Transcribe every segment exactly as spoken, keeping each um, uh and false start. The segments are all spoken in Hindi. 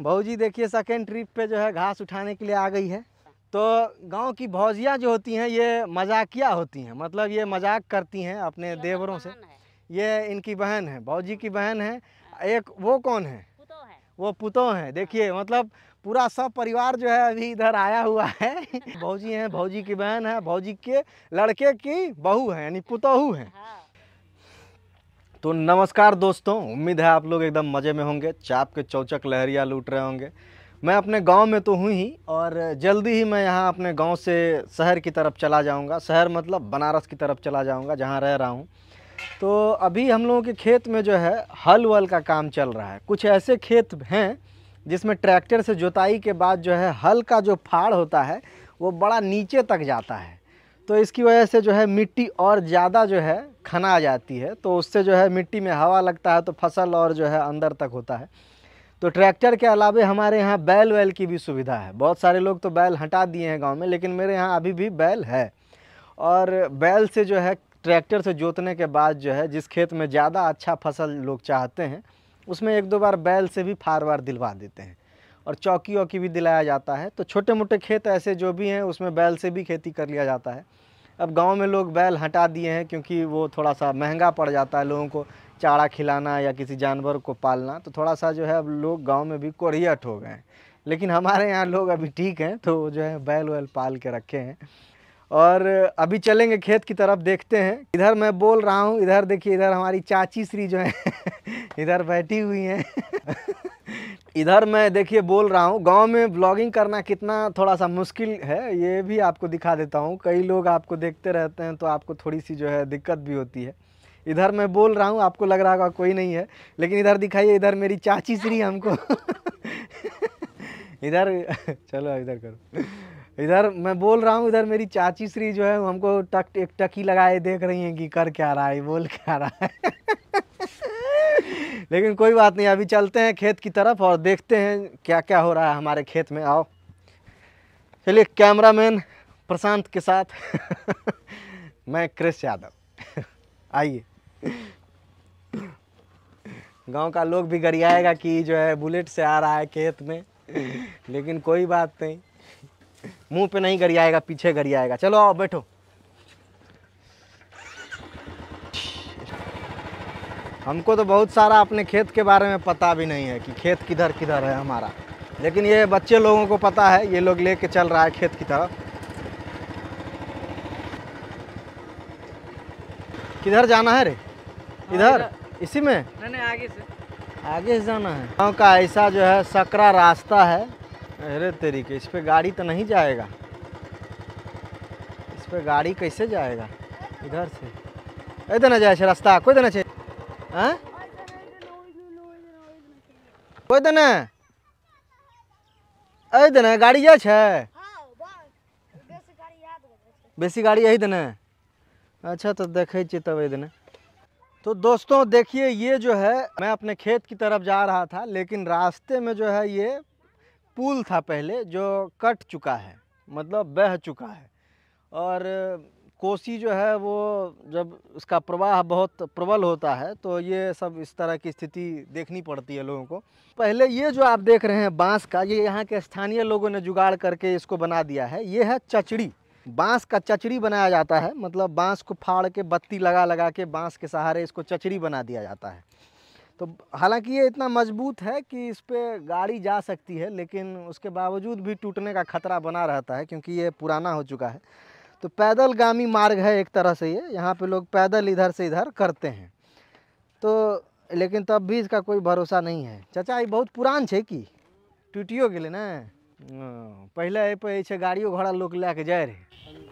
भाजी देखिए सेकेंड ट्रिप पे जो है घास उठाने के लिए आ गई है। तो गांव की भौजियाँ जो होती हैं ये मजाकिया होती हैं, मतलब ये मजाक करती हैं अपने देवरों से। ये इनकी बहन है, भौजी की बहन है। एक वो कौन है, वो पुतो हैं। देखिए मतलब पूरा सब परिवार जो है अभी इधर आया हुआ है। भौजी हैं, भौजी की बहन है, भौजी के लड़के की बहू है, यानी पुतोहू है। तो नमस्कार दोस्तों, उम्मीद है आप लोग एकदम मज़े में होंगे, चाप के चौचक लहरिया लूट रहे होंगे। मैं अपने गांव में तो हूँ ही और जल्दी ही मैं यहाँ अपने गांव से शहर की तरफ चला जाऊँगा। शहर मतलब बनारस की तरफ चला जाऊँगा जहाँ रह रहा हूँ। तो अभी हम लोगों के खेत में जो है हल वल का काम चल रहा है। कुछ ऐसे खेत हैं जिसमें ट्रैक्टर से जुताई के बाद जो है हल का जो फाड़ होता है वो बड़ा नीचे तक जाता है, तो इसकी वजह से जो है मिट्टी और ज़्यादा जो है खना जाती है। तो उससे जो है मिट्टी में हवा लगता है तो फसल और जो है अंदर तक होता है। तो ट्रैक्टर के अलावे हमारे यहाँ बैल वैल की भी सुविधा है। बहुत सारे लोग तो बैल हटा दिए हैं गांव में, लेकिन मेरे यहाँ अभी भी बैल है। और बैल से जो है ट्रैक्टर से जोतने के बाद जो है जिस खेत में ज़्यादा अच्छा फसल लोग चाहते हैं उसमें एक दो बार बैल से भी फार वार दिलवा देते हैं और चौकी वौकी भी दिलाया जाता है। तो छोटे मोटे खेत ऐसे जो भी हैं उसमें बैल से भी खेती कर लिया जाता है। अब गांव में लोग बैल हटा दिए हैं क्योंकि वो थोड़ा सा महंगा पड़ जाता है लोगों को चारा खिलाना या किसी जानवर को पालना। तो थोड़ा सा जो है अब लोग गांव में भी कोरियट हो गए हैं, लेकिन हमारे यहाँ लोग अभी ठीक हैं तो जो है बैल वैल पाल के रखे हैं। और अभी चलेंगे खेत की तरफ, देखते हैं। इधर मैं बोल रहा हूँ, इधर देखिए, इधर हमारी चाची श्री जो है इधर बैठी हुई हैं। इधर मैं देखिए बोल रहा हूँ। गांव में ब्लॉगिंग करना कितना थोड़ा सा मुश्किल है ये भी आपको दिखा देता हूँ। कई लोग आपको देखते रहते हैं तो आपको थोड़ी सी जो है दिक्कत भी होती है। इधर मैं बोल रहा हूँ, आपको लग रहा होगा कोई नहीं है, लेकिन इधर दिखाइए, इधर मेरी चाची श्री हमको इधर चलो इधर करो, इधर मैं बोल रहा हूँ, इधर मेरी चाची श्री जो है हमको टक एक टकी लगाए देख रही हैं कि कर क्या रहा है, बोल क्या रहा है। लेकिन कोई बात नहीं, अभी चलते हैं खेत की तरफ और देखते हैं क्या क्या हो रहा है हमारे खेत में। आओ चलिए, कैमरामैन प्रशांत के साथ मैं कृष यादव। आइए, गांव का लोग भी गरियाएगा कि जो है बुलेट से आ रहा है खेत में, लेकिन कोई बात नहीं, मुंह पे नहीं गरियाएगा, पीछे गरियाएगा। चलो आओ बैठो। हमको तो बहुत सारा अपने खेत के बारे में पता भी नहीं है कि खेत किधर किधर है हमारा, लेकिन ये बच्चे लोगों को पता है। ये लोग लेके चल रहा है खेत की तरफ। किधर जाना है रे? इधर इसी में नहीं, आगे से आगे से जाना है। गाँव का ऐसा जो है सकरा रास्ता है। अरे तेरी के, इस पर गाड़ी तो नहीं जाएगा, इस पर गाड़ी कैसे जाएगा? इधर से ए देना जाए रास्ता, कोई देना चाहिए हैं? कोई देने ऐ देने गाड़ी जा छे, बेसी गाड़ी यही देने। अच्छा तो देखे तब ए देने। तो दोस्तों देखिए, ये जो है मैं अपने खेत की तरफ जा रहा था, लेकिन रास्ते में जो है ये पुल था पहले जो कट चुका है, मतलब बह चुका है। और कोसी जो है वो जब उसका प्रवाह बहुत प्रबल होता है तो ये सब इस तरह की स्थिति देखनी पड़ती है लोगों को। पहले ये जो आप देख रहे हैं बांस का, ये यहाँ के स्थानीय लोगों ने जुगाड़ करके इसको बना दिया है। ये है चचड़ी, बांस का चचड़ी बनाया जाता है। मतलब बांस को फाड़ के बत्ती लगा लगा के बांस के सहारे इसको चचड़ी बना दिया जाता है। तो हालांकि ये इतना मजबूत है कि इस पर गाड़ी जा सकती है, लेकिन उसके बावजूद भी टूटने का खतरा बना रहता है क्योंकि ये पुराना हो चुका है। तो पैदलगामी मार्ग है एक तरह से, ये यहाँ पे लोग पैदल इधर से इधर करते हैं। तो लेकिन तब भी इसका कोई भरोसा नहीं है। चाचा ये बहुत पुरान है कि टूटियो गेले ना? पहले ए पे ऐसे गाड़ियों घोड़ा लोग लैके जाए रहे,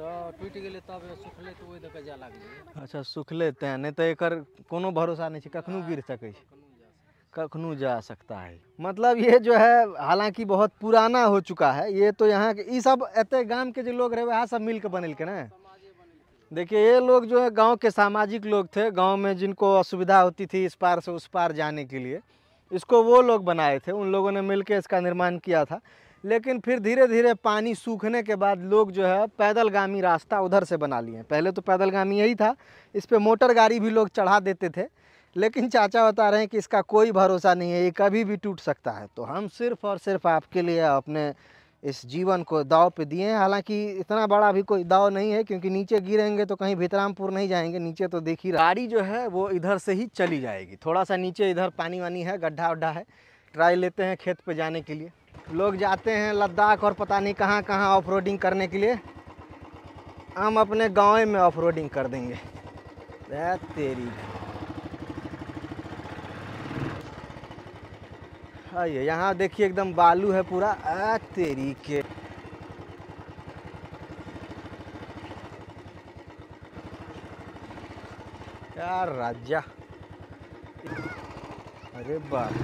टूट गेले तब सुखले तो ओइ द के जा लागले। अच्छा सुखले ते, नहीं तो एकर कोनो भरोसा नहीं है, कखनू गिर सकै छै, कखनू जा सकता है। मतलब ये जो है हालांकि बहुत पुराना हो चुका है। ये तो यहाँ के ये सब एते गांव के जो लोग रहे वह सब मिलकर बनल के ना। देखिए ये लोग जो है गांव के सामाजिक लोग थे, गांव में जिनको असुविधा होती थी इस पार से उस पार जाने के लिए, इसको वो लोग बनाए थे, उन लोगों ने मिलकर इसका निर्माण किया था। लेकिन फिर धीरे धीरे पानी सूखने के बाद लोग जो है पैदलगामी रास्ता उधर से बना लिए। पहले तो पैदलगामी यही था, इस पर मोटर गाड़ी भी लोग चढ़ा देते थे, लेकिन चाचा बता रहे हैं कि इसका कोई भरोसा नहीं है, ये कभी भी टूट सकता है। तो हम सिर्फ और सिर्फ आपके लिए अपने इस जीवन को दाव पे दिए हैं। हालांकि इतना बड़ा भी कोई दाव नहीं है क्योंकि नीचे गिरेंगे तो कहीं भीतरामपुर नहीं जाएंगे, नीचे तो देख ही रहा। गाड़ी जो है वो इधर से ही चली जाएगी, थोड़ा सा नीचे इधर पानी वानी है, गड्ढा उड्ढा है। ट्राई लेते हैं खेत पे जाने के लिए। लोग जाते हैं लद्दाख और पता नहीं कहाँ कहाँ ऑफ रोडिंग करने के लिए, हम अपने गाँव में ऑफ रोडिंग कर देंगे। तेरी आइए, यहाँ देखिए एकदम बालू है पूरा। आ तेरी के यार राजा, अरे बाप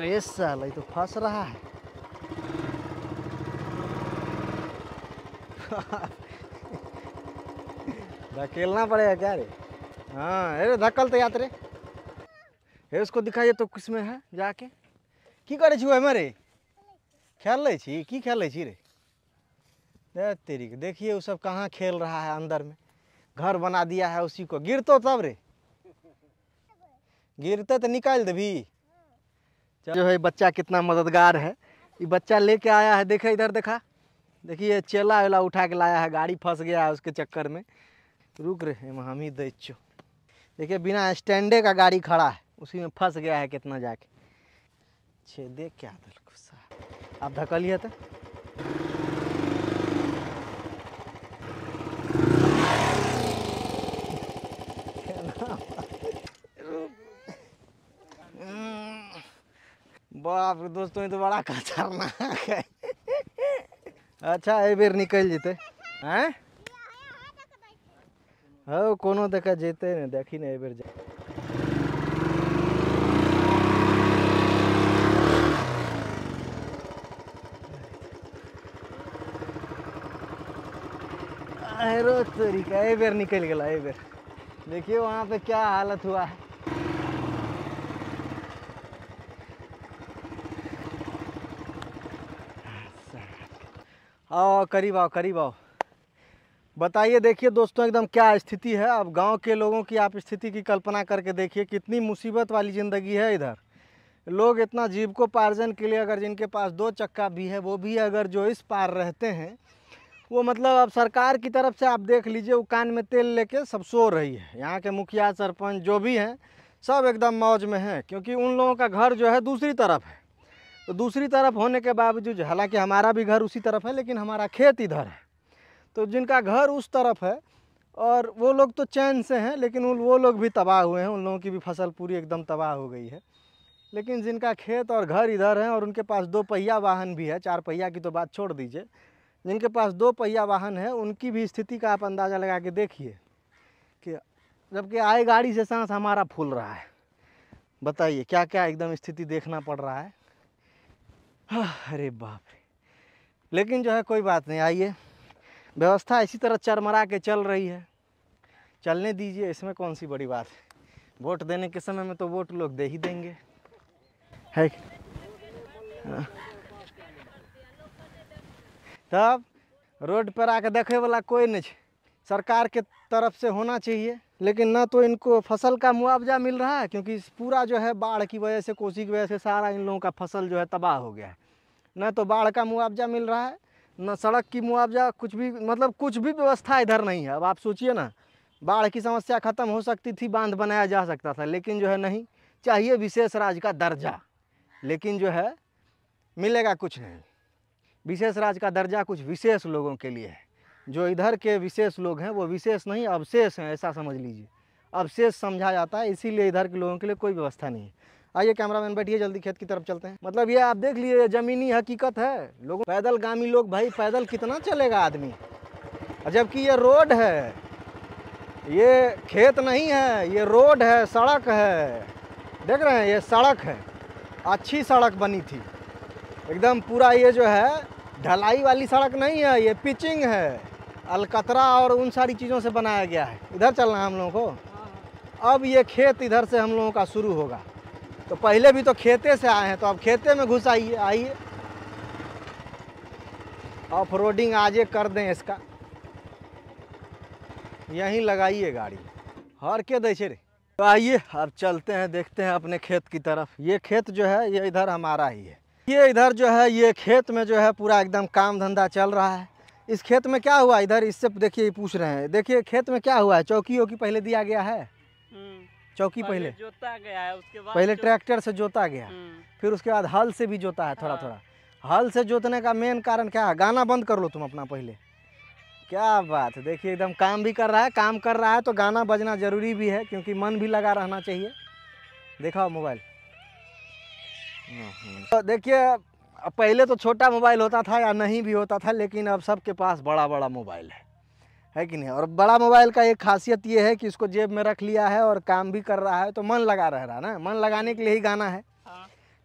रे साला, ये तो फंस रहा है। धकेलना पड़ेगा क्या रे? हाँ अरे धक्कलते यात्रे हे उसको दिखाइए तो किसमें है जाके की करे छी ओहिमे रे, खेल ले छी की खेल ले छी रे। दे तेरी देखिए वो सब कहाँ खेल रहा है, अंदर में घर बना दिया है उसी को। गिरतो तब रे, गिरते तो निकाल दे भी। जो है बच्चा कितना मददगार है, ये बच्चा लेके आया है। देखे इधर देखा, देखिए चेला वेला उठा के लाया है, गाड़ी फंस गया है उसके चक्कर में। रुक रहे हैं हम ही देखो, देखिए बिना स्टैंडे का गाड़ी खड़ा है, उसी में फंस गया है कितना जाके। छे देख क्या दिल गुस्सा, आप धकलिए तो बाप रे दोस्तों, ये तो बड़ा खतरनाक है। अच्छा एक बेर निकल जेते हैं हाँ, कोनो देखा जेते ने देखी नहीं बेर जा। तरीका ए बेर निकल गया, ए बेर देखिए वहाँ पे क्या हालत हुआ है। आओ करीब आओ करीब आओ, बताइए। देखिए दोस्तों एकदम क्या स्थिति है अब गांव के लोगों की, आप स्थिति की कल्पना करके देखिए कितनी मुसीबत वाली ज़िंदगी है। इधर लोग इतना जीविकोपार्जन के लिए, अगर जिनके पास दो चक्का भी है वो भी अगर जो इस पार रहते हैं वो, मतलब अब सरकार की तरफ से आप देख लीजिए वो कान में तेल लेके सब सो रही है। यहाँ के मुखिया सरपंच जो भी हैं सब एकदम मौज में हैं, क्योंकि उन लोगों का घर जो है दूसरी तरफ है। तो दूसरी तरफ होने के बावजूद, हालांकि हमारा भी घर उसी तरफ है लेकिन हमारा खेत इधर है, तो जिनका घर उस तरफ है और वो लोग तो चैन से हैं, लेकिन वो लोग भी तबाह हुए हैं, उन लोगों की भी फसल पूरी एकदम तबाह हो गई है। लेकिन जिनका खेत और घर इधर है और उनके पास दो पहिया वाहन भी है, चार पहिया की तो बात छोड़ दीजिए, जिनके पास दो पहिया वाहन है उनकी भी स्थिति का आप अंदाज़ा लगा के देखिए कि जबकि आए गाड़ी से सांस हमारा फूल रहा है। बताइए क्या क्या एकदम स्थिति देखना पड़ रहा है। अरे बाप रे, लेकिन जो है कोई बात नहीं, आइए व्यवस्था इसी तरह चरमरा के चल रही है, चलने दीजिए, इसमें कौन सी बड़ी बात है। वोट देने के समय में तो वोट लोग दे ही देंगे, है हाँ। तब रोड पर आके देखे वाला कोई नहीं, सरकार के तरफ से होना चाहिए। लेकिन ना तो इनको फसल का मुआवजा मिल रहा है, क्योंकि पूरा जो है बाढ़ की वजह से, कोसी की वजह से सारा इन लोगों का फसल जो है तबाह हो गया है। ना तो बाढ़ का मुआवजा मिल रहा है, ना सड़क की मुआवजा, कुछ भी मतलब कुछ भी व्यवस्था इधर नहीं है। अब आप सोचिए ना, बाढ़ की समस्या ख़त्म हो सकती थी, बांध बनाया जा सकता था, लेकिन जो है नहीं, चाहिए विशेष राज्य का दर्जा, लेकिन जो है मिलेगा कुछ नहीं। विशेष राज्य का दर्जा कुछ विशेष लोगों के लिए है, जो इधर के विशेष लोग हैं वो विशेष नहीं अवशेष हैं, ऐसा समझ लीजिए, अवशेष समझा जाता है, इसीलिए इधर के लोगों के लिए कोई व्यवस्था नहीं है। आइए कैमरामैन बैठिए, जल्दी खेत की तरफ चलते हैं। मतलब ये आप देख लीजिए, ज़मीनी हकीकत है लोगों, पैदल गामी लोग भाई पैदल कितना चलेगा आदमी, जबकि ये रोड है, ये खेत नहीं है, ये रोड है, सड़क है, देख रहे हैं ये सड़क है, अच्छी सड़क बनी थी एकदम पूरा, ये जो है ढलाई वाली सड़क नहीं है, ये पिचिंग है, अलकतरा और उन सारी चीज़ों से बनाया गया है। इधर चलना है हम लोगों को, अब ये खेत इधर से हम लोगों का शुरू होगा। तो पहले भी तो खेते से आए हैं, तो अब खेते में घुस आइए, आइए ऑफ रोडिंग आजे कर दें इसका। यहीं लगाइए गाड़ी, हर के दे छे रे। तो आइए अब चलते हैं, देखते हैं अपने खेत की तरफ। ये खेत जो है ये इधर हमारा ही है। ये इधर जो है ये खेत में जो है पूरा एकदम काम धंधा चल रहा है। इस खेत में क्या हुआ, इधर इससे देखिए पूछ रहे हैं, देखिए खेत में क्या हुआ है। चौकी वौकी पहले दिया गया है, चौकी पहले, पहले जोता गया है, उसके बाद पहले ट्रैक्टर से जोता गया, फिर उसके बाद हल से भी जोता है थोड़ा थोड़ा। हल से जोतने का मेन कारण क्या है, गाना बंद कर लो तुम अपना पहले। क्या बात है, देखिए एकदम काम भी कर रहा है, काम कर रहा है तो गाना बजना ज़रूरी भी है क्योंकि मन भी लगा रहना चाहिए। देखा मोबाइल, तो देखिए पहले तो छोटा मोबाइल होता था या नहीं भी होता था, लेकिन अब सबके पास बड़ा बड़ा मोबाइल है, है कि नहीं। और बड़ा मोबाइल का एक खासियत ये है कि इसको जेब में रख लिया है और काम भी कर रहा है तो मन लगा रह रहा है ना, मन लगाने के लिए ही गाना है।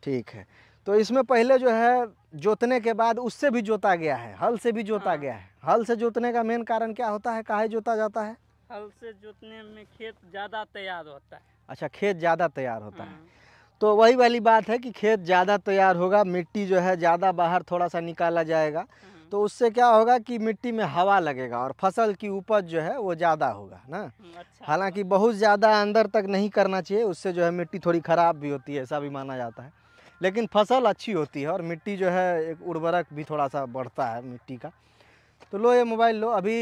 ठीक है, तो इसमें पहले जो है जोतने के बाद उससे भी जोता गया है, हल से भी जोता हाँ। गया है। हल से जोतने का मेन कारण क्या होता है, काहे जोता जाता है? हल से जोतने में खेत ज़्यादा तैयार होता है। अच्छा, खेत ज़्यादा तैयार होता हाँ। है, तो वही वाली बात है कि खेत ज़्यादा तैयार होगा, मिट्टी जो है ज़्यादा बाहर थोड़ा सा निकाला जाएगा हाँ। तो उससे क्या होगा कि मिट्टी में हवा लगेगा और फसल की उपज जो है वो ज़्यादा होगा ना। हालाँकि बहुत ज़्यादा अंदर तक नहीं करना चाहिए, उससे जो है मिट्टी थोड़ी ख़राब भी होती है, ऐसा भी माना जाता है, लेकिन फसल अच्छी होती है और मिट्टी जो है एक उर्वरक भी थोड़ा सा बढ़ता है मिट्टी का। तो लो ये मोबाइल लो। अभी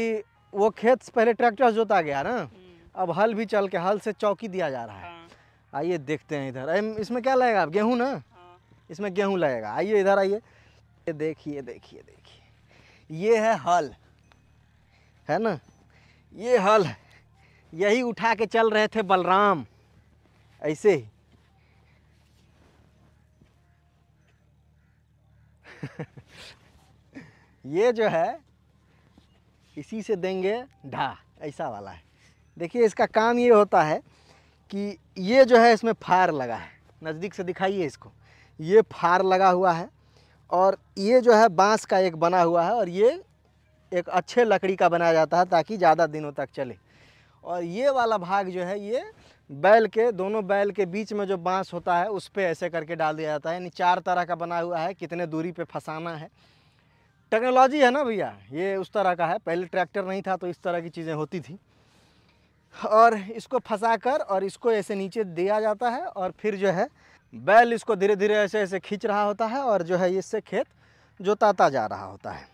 वो खेत से पहले ट्रैक्टर जोता गया ना, अब हल भी चल के हल से चौकी दिया जा रहा है। आइए देखते हैं इधर, इसमें क्या लगेगा, गेहूँ ना, इसमें गेहूँ लगेगा। आइए इधर आइए, ये देखिए देखिए देखिए, ये है हल है ना, ये हल है, यही उठा के चल रहे थे बलराम ऐसे ही। ये जो है इसी से देंगे ढा, ऐसा वाला है। देखिए इसका काम ये होता है कि ये जो है इसमें फार लगा है, नज़दीक से दिखाइए इसको, ये फार लगा हुआ है और ये जो है बांस का एक बना हुआ है, और ये एक अच्छे लकड़ी का बनाया जाता है ताकि ज़्यादा दिनों तक चले। और ये वाला भाग जो है ये बैल के, दोनों बैल के बीच में जो बांस होता है उस पर ऐसे करके डाल दिया जाता है। यानी चार तरह का बना हुआ है, कितने दूरी पे फंसाना है, टेक्नोलॉजी है ना भैया, ये उस तरह का है। पहले ट्रैक्टर नहीं था तो इस तरह की चीज़ें होती थी। और इसको फंसा कर और इसको ऐसे नीचे दिया जाता है और फिर जो है बैल इसको धीरे धीरे ऐसे ऐसे खींच रहा होता है और जो है इससे खेत जोताता जा रहा होता है।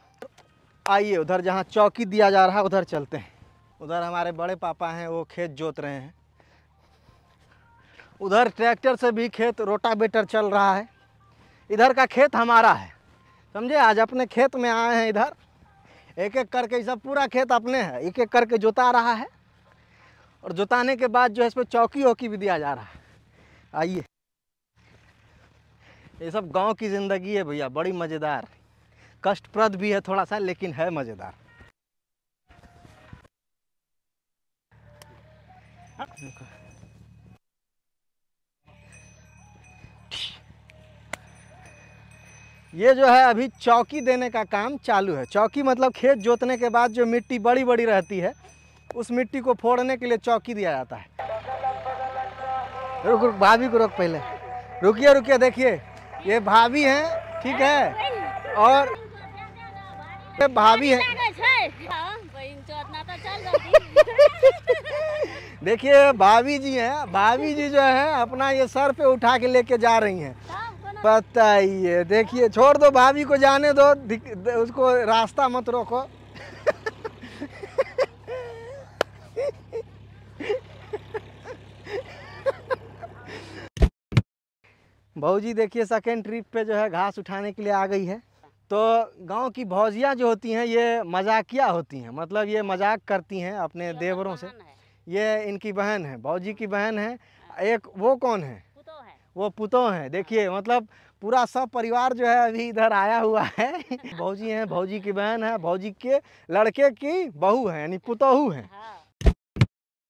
आइए उधर जहाँ चौकी दिया जा रहा है उधर चलते हैं। उधर हमारे बड़े पापा हैं, वो खेत जोत रहे हैं। उधर ट्रैक्टर से भी खेत रोटावेटर चल रहा है। इधर का खेत हमारा है, समझे। आज अपने खेत में आए हैं, इधर एक एक करके सब पूरा खेत अपने हैं, एक एक करके जोता रहा है। और जोताने के बाद जो है इस पर चौकी वौकी भी दिया जा रहा है। आइए, ये सब गांव की ज़िंदगी है भैया, बड़ी मज़ेदार, कष्टप्रद भी है थोड़ा सा, लेकिन है मज़ेदार। ये जो है अभी चौकी देने का काम चालू है। चौकी मतलब खेत जोतने के बाद जो मिट्टी बड़ी बड़ी रहती है उस मिट्टी को फोड़ने के लिए चौकी दिया जाता है। रुक रुक भाभी को रोक, पहले रुकिए रुकिए। देखिए ये भाभी हैं, ठीक है, और ये भाभी हैं। देखिए भाभी जी हैं, भाभी जी जो है अपना ये सर पे उठा के लेके जा रही हैं। बताइए, देखिए, छोड़ दो भाभी को, जाने दो, उसको रास्ता मत रोको। भौजी देखिए सेकेंड ट्रिप पे जो है घास उठाने के लिए आ गई है। तो गांव की भौजियाँ जो होती हैं ये मजाकिया होती हैं, मतलब ये मजाक करती हैं अपने देवरों से। ये इनकी बहन है, भौजी की बहन है। एक वो कौन है, वो पुतों हैं। देखिए मतलब पूरा सब परिवार जो है अभी इधर आया हुआ है। भौजी हैं, भौजी की बहन है, भौजी के लड़के की बहू है, यानी पुतोहू हैं।